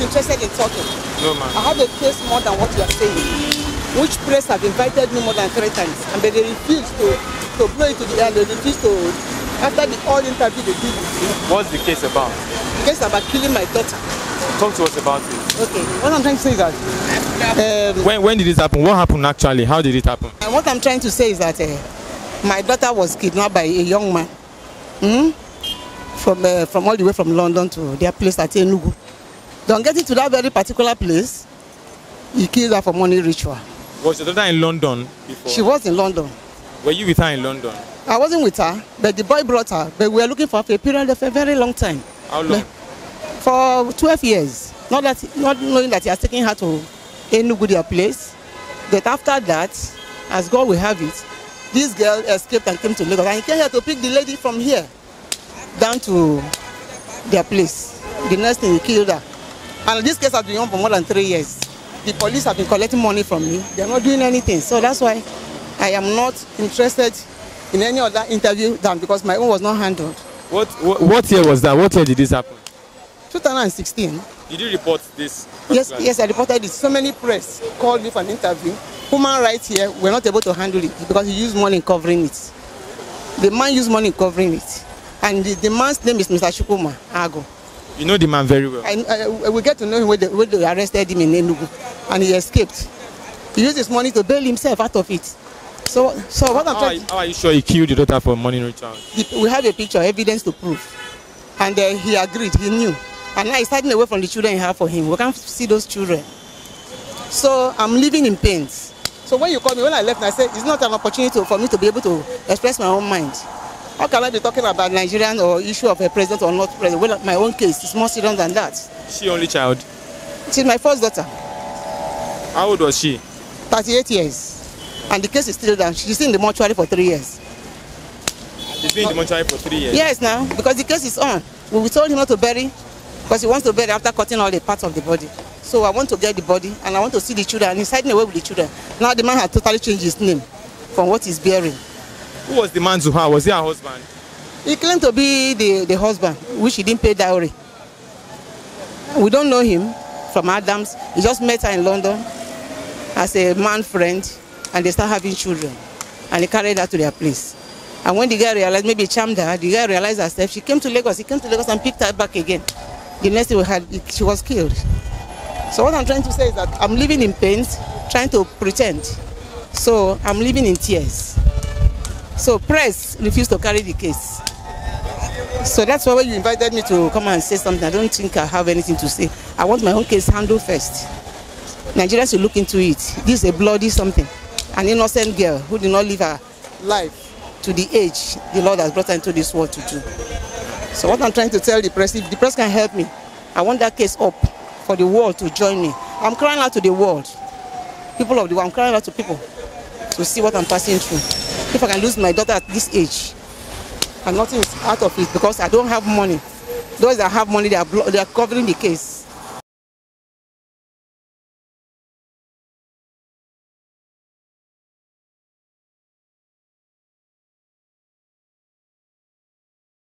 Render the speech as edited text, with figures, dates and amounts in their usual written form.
is interested in talking. No, ma'am. I have a case more than what you are saying. Which press have invited me more than 3 times, and they refuse to blow it to the air. They refuse to, after the all interview they did. What's the case about? The case about killing my daughter. Talk to us about it. Okay. What I'm trying to say is that... when did this happen? What happened actually? How did it happen? And what I'm trying to say is that my daughter was kidnapped by a young man. From all the way from London to their place at Enugu. Don't get into that very particular place. He killed her for money ritual. Was your daughter in London before? She was in London. Were you with her in London? I wasn't with her, but the boy brought her. But we were looking for her for a period of a very long time. How long? For 12 years. Not knowing that he has taken her to Enugu, their place. But after that, as God will have it, this girl escaped and came to Lagos. And he came here to pick the lady from here down to their place. The next thing, he killed her. And this case has been on for more than 3 years. The police have been collecting money from me. They are not doing anything. So that's why I am not interested in any other interview than because my own was not handled. What year was that? What year did this happen? 2016. Did you report this? Yes, yes, I reported it. So many press called me for an interview. Human rights here were not able to handle it because he used money in covering it. The man used money in covering it. And the man's name is Mr. Chukuma Ago. You know the man very well. And we get to know him when they arrested him in Enugu, and he escaped. He used his money to bail himself out of it. So what I'm trying. How are you sure he killed your daughter for money return? We have a picture, evidence to prove, and he agreed. He knew, and now he's hiding away from the children he had for him. We can't see those children. So I'm living in pains. So when you called me, when I left, I said it's not an opportunity for me to be able to express my own mind. How can I be talking about Nigerian or issue of a president or not president? Well, my own case is more serious than that. She only child? She's my first daughter. How old was she? 38 years. And the case is still down. She's in the mortuary for 3 years. She's been in the mortuary for 3 years? Yes, now, because the case is on. We told him not to bury, because he wants to bury after cutting all the parts of the body. So I want to get the body, and I want to see the children, and he's hiding away with the children. Now the man has totally changed his name from what he's bearing. Who was the man to her? Was he her husband? He claimed to be the husband, which he didn't pay dowry. We don't know him from Adams. He just met her in London as a man friend, and they start having children. And they carried her to their place. And when the guy realized, maybe he charmed her, the guy realized herself, she came to Lagos. He came to Lagos and picked her back again. The next day she was killed. So what I'm trying to say is that I'm living in pains, trying to pretend. So I'm living in tears. So press refused to carry the case. So that's why when you invited me to come and say something, I don't think I have anything to say. I want my own case handled first. Nigerians should look into it. This is a bloody something. An innocent girl who did not live her life to the age the Lord has brought her into this world to do. So what I'm trying to tell the press, if the press can help me, I want that case up for the world to join me. I'm crying out to the world. People of the world, I'm crying out to people to see what I'm passing through. If I can lose my daughter at this age, and nothing is out of it because I don't have money. Those that have money, they are covering the case.